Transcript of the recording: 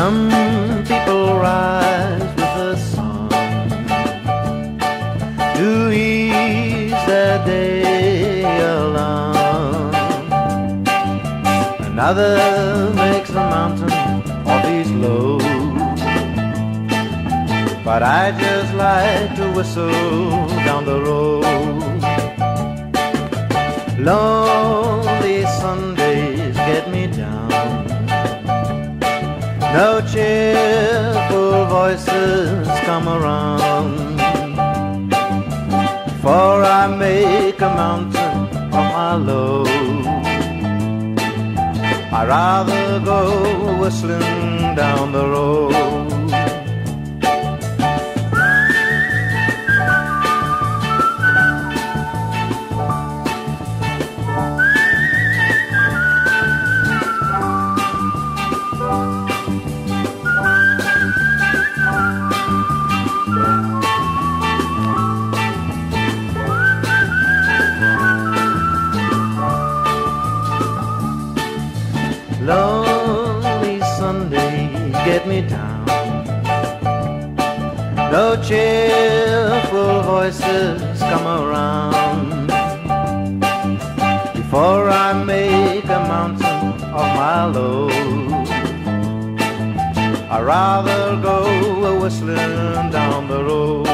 Some people rise with a song to ease their day along. Another makes a mountain of these lows, but I just like to whistle down the road. Lonely Sundays get me down, no cheerful voices come around, for I make a mountain of my load. I'd rather go whistling down the road. Lonely Sundays get me down, no cheerful voices come around, before I make a mountain of my load. I'd rather go a-whistling down the road.